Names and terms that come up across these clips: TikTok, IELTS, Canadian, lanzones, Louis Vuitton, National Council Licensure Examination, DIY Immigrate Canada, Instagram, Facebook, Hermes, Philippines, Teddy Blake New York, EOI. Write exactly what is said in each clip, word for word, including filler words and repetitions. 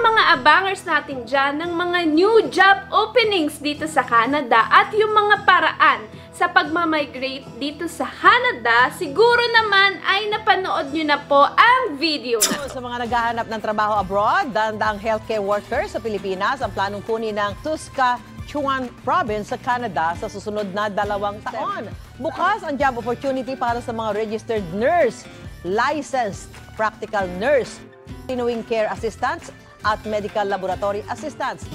mga abangers natin dyan ng mga new job openings dito sa Canada at yung mga paraan sa pagmamigrate dito sa Canada, siguro naman ay napanood nyo na po ang video na. Sa mga naghahanap ng trabaho abroad, dandang healthcare workers sa Pilipinas ang planong kunin ng Saskatchewan Province sa Canada sa susunod na dalawang taon. Bukas ang job opportunity para sa mga registered nurse, licensed practical nurse, continuing care assistants at medical laboratory assistants.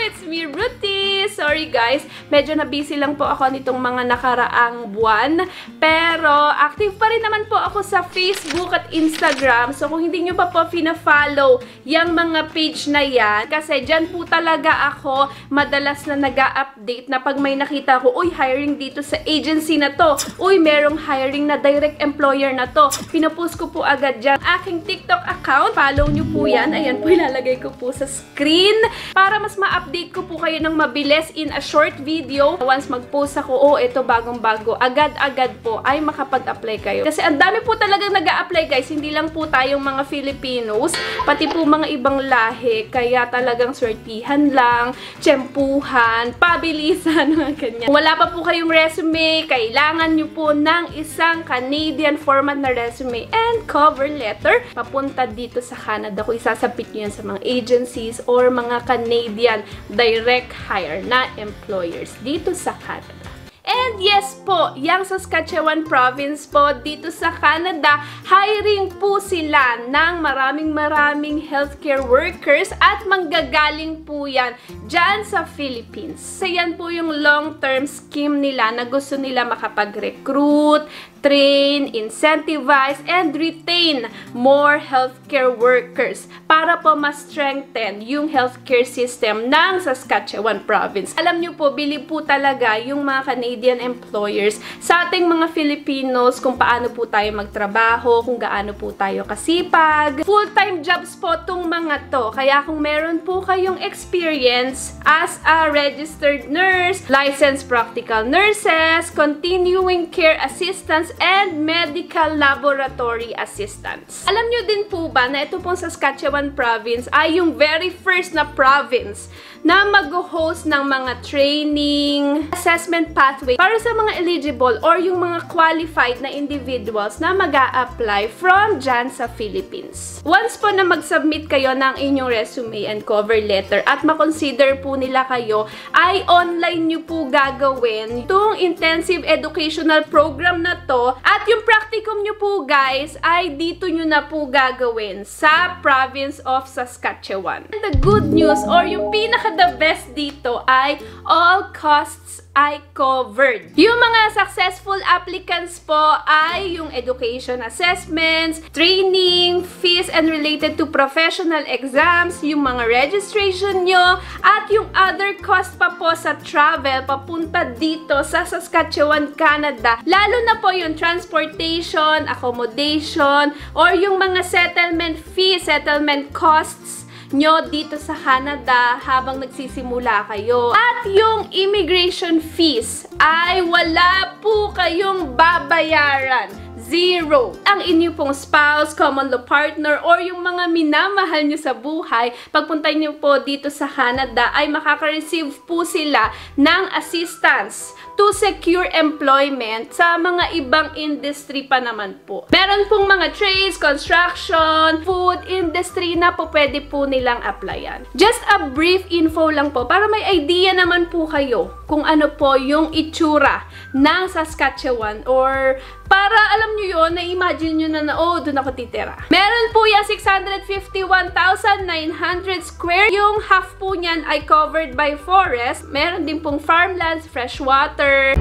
It's me, Ruthie! Sorry guys, medyo na-busy lang po ako nitong mga nakaraang buwan. Pero active pa rin naman po ako sa Facebook at Instagram. So kung hindi nyo pa po fina-follow yung mga page na yan, kasi dyan po talaga ako madalas na nag-update na pag may nakita ko, uy, hiring dito sa agency na to. Uy, merong hiring na direct employer na to. Pinapost ko po agad dyan aking TikTok account. Follow nyo po yan. Ayan po, ilalagay ko po sa screen para mas ma-update. Update ko po kayo ng mabilis in a short video. Once mag-post ako, oh, ito bagong-bago. Agad-agad po ay makapag-apply kayo. Kasi ang dami po talagang nag-a-apply guys. Hindi lang po tayong mga Filipinos, pati po mga ibang lahi. Kaya talagang swertihan lang, tsempuhan, pabilisan, mga ganyan. Kung wala pa po kayong resume, kailangan nyo po ng isang Canadian format na resume and cover letter papunta dito sa Canada. Kung isasapit nyo yan sa mga agencies or mga Canadian direct hire na employers dito sa Canada. And yes po, yung Saskatchewan province po dito sa Canada, hiring po sila ng maraming maraming healthcare workers at manggagaling po yan dyan sa Philippines. So yan po yung long-term scheme nila na gusto nila makapag-recruit, train, incentivize, and retain more healthcare workers para po ma-strengthen yung healthcare system ng Saskatchewan province. Alam nyo po, bilib po talaga yung mga Canadian employers sa ating mga Filipinos kung paano po tayo magtrabaho, kung gaano po tayo kasipag. Full-time jobs po tong mga to. Kaya kung meron po kayong experience as a registered nurse, licensed practical nurses, continuing care assistants, and medical laboratory assistants. Alam nyo din po ba na ito pong Saskatchewan province ay yung very first na province na mag-host ng mga training, assessment pathway para sa mga eligible or yung mga qualified na individuals na mag-a-apply from dyan sa Philippines. Once po na mag-submit kayo ng inyong resume and cover letter at makonsider po nila kayo, ay online nyo po gagawin itong intensive educational program na to at yung practicum nyo po guys ay dito nyo na po gagawin sa province of Saskatchewan. And the good news or yung pinaka-the best dito ay all costs ay covered. Yung mga successful applicants po ay yung education assessments, training, fees and related to professional exams, yung mga registration nyo, at yung other cost pa po sa travel papunta dito sa Saskatchewan, Canada. Lalo na po yung transportation, accommodation, or yung mga settlement fees, settlement costs nyo dito sa Canada habang nagsisimula kayo. At yung immigration fees ay wala po kayong babayaran. Zero. Ang inyo pong spouse, common law partner, or yung mga minamahal nyo sa buhay, pagpunta nyo po dito sa Canada, ay makaka-receive po sila ng assistance to secure employment sa mga ibang industry pa naman po. Meron pong mga trades, construction, food industry na po pwede po nilang applyan. Just a brief info lang po para may idea naman po kayo kung ano po yung itsura ng Saskatchewan or para alam nyo yun, na-imagine nyo na na, oh, dun ako titira. Meron po yung six hundred fifty-one thousand nine hundred square. Yung half po niyan ay covered by forest. Meron din pong farmlands, freshwater.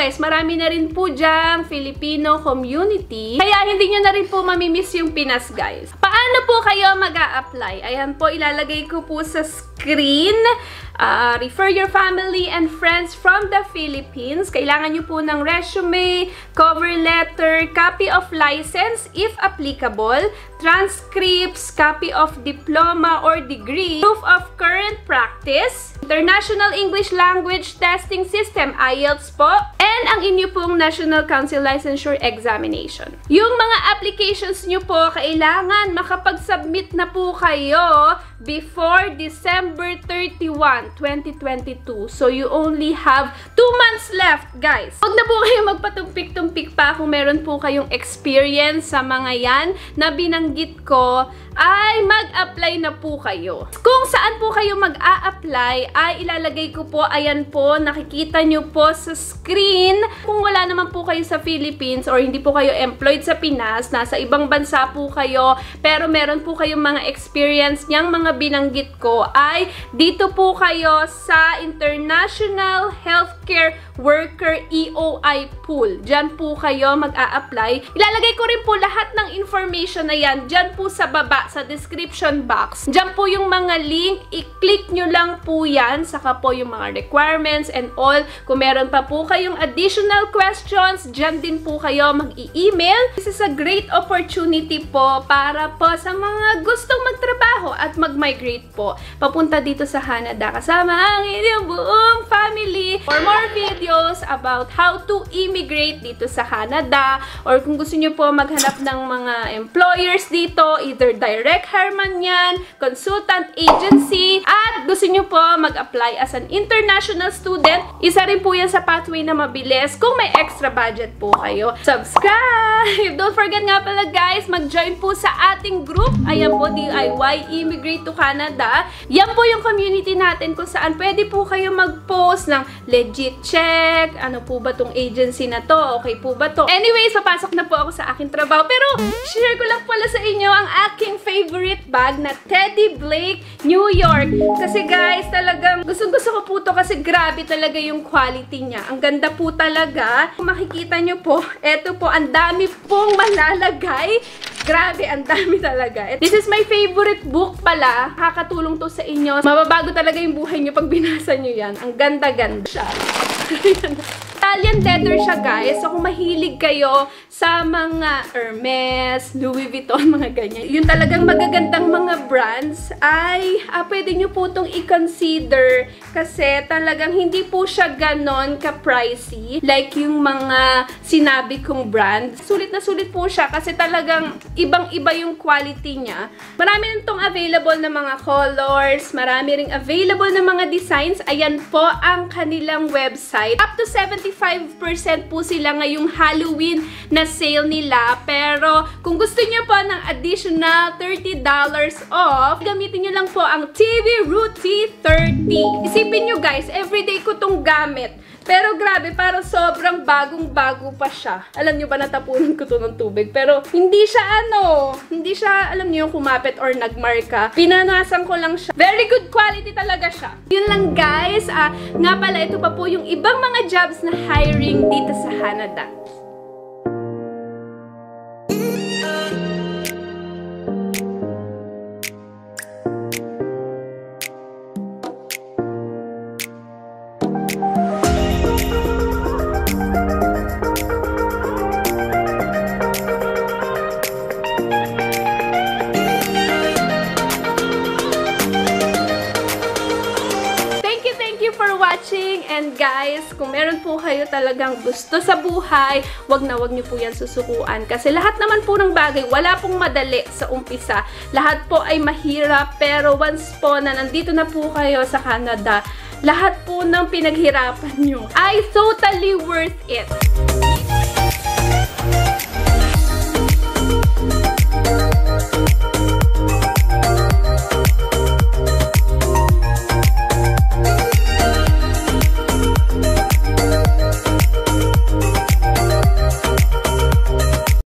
Guys, marami na rin po dyang Filipino community. Kaya hindi nyo na rin po mamimiss yung Pinas, guys. Paano po kayo mag-a-apply? Ayan po, ilalagay ko po sa screen. uh, refer your family and friends from the Philippines. Kailangan nyo po ng resume, cover letter, copy of license if applicable, transcripts, copy of diploma or degree, proof of current practice, International English Language Testing System, I E L T S po, and ang inyo pong National Council Licensure Examination. Yung mga applications nyo po, kailangan makapag-submit na po kayo before December thirty-first, twenty twenty-two. So, you only have two months left, guys. Huwag na po kayo magpatumpik-tumpik pa kung meron po kayong experience sa mga yan na binanggit ko, ay mag-apply na po kayo. Kung saan po kayo mag-a-apply, ay ilalagay ko po, ayan po, nakikita nyo po sa screen. Kung wala naman po kayo sa Philippines or hindi po kayo employed sa Pinas, nasa ibang bansa po kayo, pero meron po kayong mga experience niyang mga binanggit ko, ay dito po kayo sa International Healthcare Worker E O I Pool. Diyan po kayo mag-a-apply. Ilalagay ko rin po lahat ng information na yan diyan po sa baba, sa description box. Diyan po yung mga link. I-click nyo lang po yan. Saka po yung mga requirements and all. Kung meron pa po kayong additional questions, diyan din po kayo mag-i-email. This is a great opportunity po para po sa mga gustong magtrabaho at mag migrate po, papunta dito sa Canada kasama ang inyong buong family. For more videos about how to immigrate dito sa Canada, or kung gusto nyo po maghanap ng mga employers dito, either direct hire man yan, consultant agency, at gusto nyo po mag-apply as an international student, isa rin po yan sa pathway na mabilis kung may extra budget po kayo. Subscribe! Don't forget nga pala, guys, mag-join po sa ating group. Ayan po, D I Y Immigrate Canada. Yan po yung community natin kung saan pwede po kayo mag-post ng legit check. Ano po ba tong agency na to? Okay po ba to? Anyway, papasok na po ako sa aking trabaho. Pero, share ko lang pala sa inyo ang aking favorite bag na Teddy Blake New York. Kasi guys, talagang gustong-gusto ko po to kasi grabe talaga yung quality niya. Ang ganda po talaga. Kung makikita nyo po, eto po, ang dami pong malalagay. Grabe, ang dami talaga. This is my favorite book pala. Nakakatulong to sa inyo. Mababago talaga yung buhay nyo pag binasa nyo yan. Ang ganda-ganda siya. Italian leather siya, guys. So, kung mahilig kayo sa mga Hermes, Louis Vuitton, mga ganyan, yung talagang magagandang mga brands, ay ah, pwede nyo po itong i-consider kasi talagang hindi po siya ganon ka-pricey like yung mga sinabi kong brand. Sulit na sulit po siya kasi talagang ibang-iba yung quality niya. Marami rin itong available na mga colors, marami rin available na mga designs. Ayan po ang kanilang website. Up to seventy-five percent po sila ngayong Halloween na sale nila. Pero kung gusto niyo po ng additional thirty dollars off, gamitin niyo lang po ang T B Ruth thirty. Isipin niyo, guys, everyday ko tong gamit. Pero grabe, parang sobrang bagong-bago pa siya. Alam niyo ba, natapunan ko to ng tubig. Pero hindi siya ano, hindi siya, alam niyo, yung kumapit or nagmarka. Pinanasan ko lang siya. Very good quality talaga siya. Yun lang, guys. Ah, nga pala, ito pa po yung ibang mga jobs na hiring dito sa Canada. And guys, kung meron po kayo talagang gusto sa buhay, wag na wag niyo po yan susukuan. Kasi lahat naman po ng bagay, wala pong madali sa umpisa. Lahat po ay mahirap, pero once po na nandito na po kayo sa Canada, lahat po ng pinaghirapan nyo ay totally worth it.